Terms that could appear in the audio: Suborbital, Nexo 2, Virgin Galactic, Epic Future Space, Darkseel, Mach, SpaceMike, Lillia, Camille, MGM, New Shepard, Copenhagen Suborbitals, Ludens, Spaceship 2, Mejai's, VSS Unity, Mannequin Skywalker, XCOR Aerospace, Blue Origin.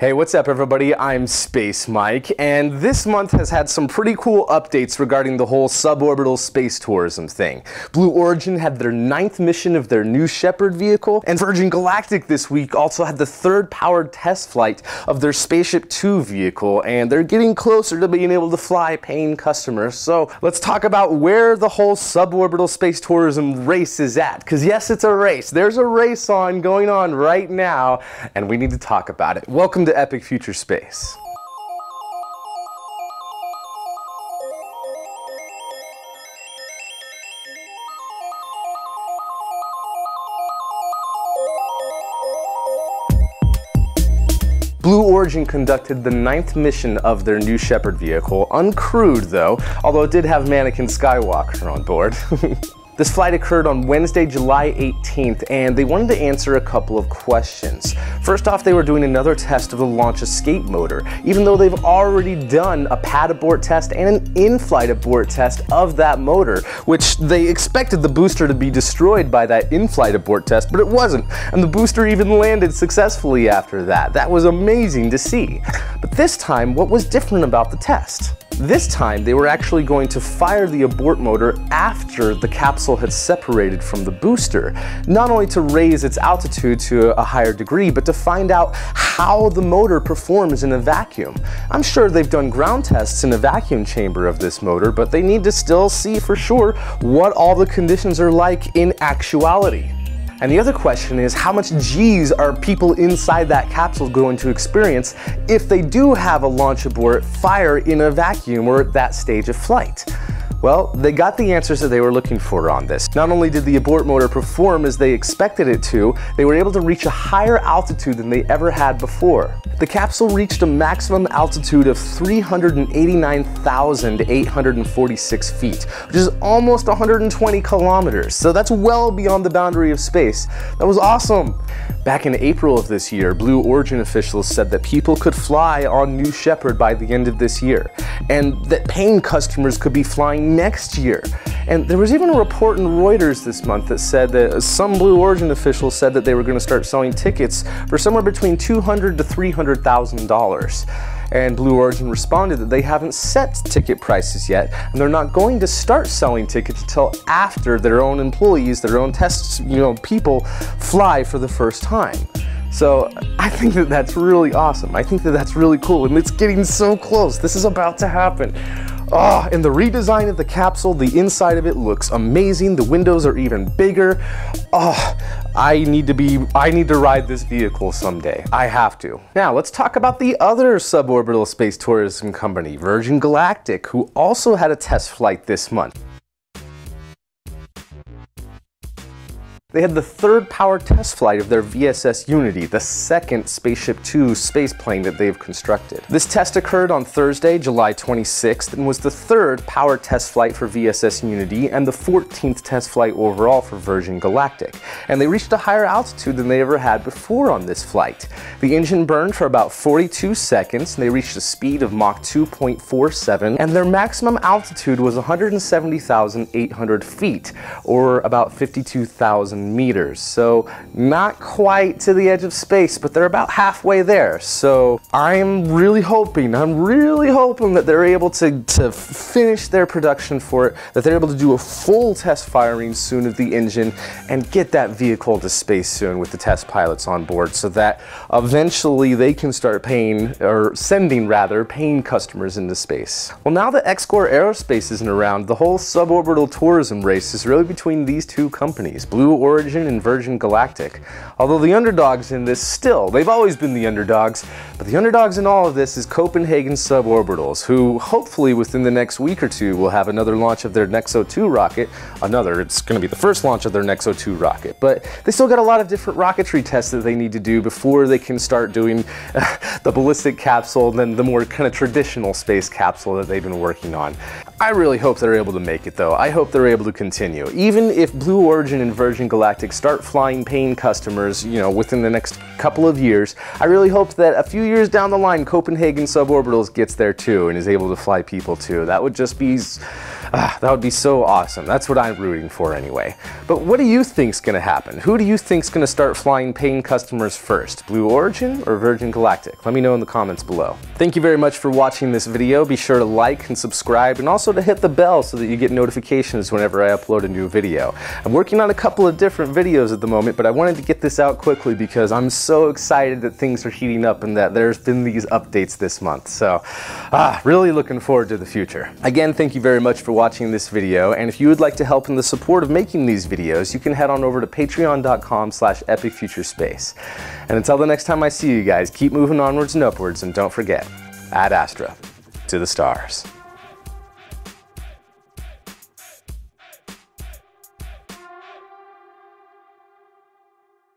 Hey, what's up everybody? I'm SpaceMike, and this month has had some pretty cool updates regarding the whole suborbital space tourism thing. Blue Origin had their 9th mission of their New Shepard vehicle, and Virgin Galactic this week also had the 3rd powered test flight of their Spaceship 2 vehicle, and they're getting closer to being able to fly paying customers. So let's talk about where the whole suborbital space tourism race is at, because yes, it's a race. There's a race going on right now, and we need to talk about it. Welcome to Epic Future Space. Blue Origin conducted the 9th mission of their New Shepard vehicle, uncrewed though, although it did have Mannequin Skywalker on board. This flight occurred on Wednesday, July 18th, and they wanted to answer a couple of questions. First off, they were doing another test of the launch escape motor, even though they've already done a pad abort test and an in-flight abort test of that motor, which they expected the booster to be destroyed by that in-flight abort test, but it wasn't, and the booster even landed successfully after that. That was amazing to see. But this time, what was different about the test? This time, they were actually going to fire the abort motor after the capsule had separated from the booster, not only to raise its altitude to a higher degree, but to find out how the motor performs in a vacuum. I'm sure they've done ground tests in a vacuum chamber of this motor, but they need to still see for sure what all the conditions are like in actuality. And the other question is, how much G's are people inside that capsule going to experience if they do have a launch abort fire in a vacuum or at that stage of flight? Well, they got the answers that they were looking for on this. Not only did the abort motor perform as they expected it to, they were able to reach a higher altitude than they ever had before. The capsule reached a maximum altitude of 389,846 feet, which is almost 120 kilometers, so that's well beyond the boundary of space. That was awesome! Back in April of this year, Blue Origin officials said that people could fly on New Shepard by the end of this year, and that paying customers could be flying next year. And there was even a report in Reuters this month that said that some Blue Origin officials said that they were going to start selling tickets for somewhere between $200,000 to $300,000. And Blue Origin responded that they haven't set ticket prices yet, and they're not going to start selling tickets until after their own employees, their own tests, people fly for the first time. So I think that that's really awesome. I think that that's really cool, and it's getting so close. This is about to happen. Oh, and the redesign of the capsule, the inside of it looks amazing. The windows are even bigger. Oh, I need to ride this vehicle someday. I have to. Now let's talk about the other suborbital space tourism company, Virgin Galactic, who also had a test flight this month. They had the 3rd powered test flight of their VSS Unity, the 2nd Spaceship 2 spaceplane that they've constructed. This test occurred on Thursday, July 26th, and was the 3rd powered test flight for VSS Unity and the 14th test flight overall for Virgin Galactic. And they reached a higher altitude than they ever had before on this flight. The engine burned for about 42 seconds, and they reached a speed of Mach 2.47, and their maximum altitude was 170,800 feet, or about 52,000 meters, so not quite to the edge of space, but they're about halfway there. So I'm really hoping that they're able to finish their production for it, that they're able to do a full test firing soon of the engine and get that vehicle to space soon with the test pilots on board, so that eventually they can start sending customers into space. Well, now that XCOR Aerospace isn't around, the whole suborbital tourism race is really between these two companies, Blue Origin and Virgin Galactic. Although the underdogs in this still, they've always been the underdogs, but the underdogs in all of this is Copenhagen Suborbitals, who hopefully within the next week or two will have another launch of their Nexo 2 rocket. It's going to be the first launch of their Nexo 2 rocket, but they still got a lot of different rocketry tests that they need to do before they can start doing the ballistic capsule and then the more kind of traditional space capsule that they've been working on. I really hope they're able to make it though. I hope they're able to continue. Even if Blue Origin and Virgin Galactic Galactic start flying paying customers, you know, within the next couple of years. I really hope that a few years down the line, Copenhagen Suborbitals gets there too and is able to fly people too. That would just be, that would be so awesome. That's what I'm rooting for anyway. But what do you think's gonna happen? Who do you think's gonna start flying paying customers first? Blue Origin or Virgin Galactic? Let me know in the comments below. Thank you very much for watching this video. Be sure to like and subscribe, and also to hit the bell so that you get notifications whenever I upload a new video. I'm working on a couple of different videos at the moment, but I wanted to get this out quickly because I'm so excited that things are heating up and that there's been these updates this month. So really looking forward to the future. Again, thank you very much for watching this video, and if you would like to help in the support of making these videos, you can head on over to patreon.com/epicfuturespace. And until the next time I see you guys, keep moving onwards and upwards, and don't forget, ad astra, to the stars.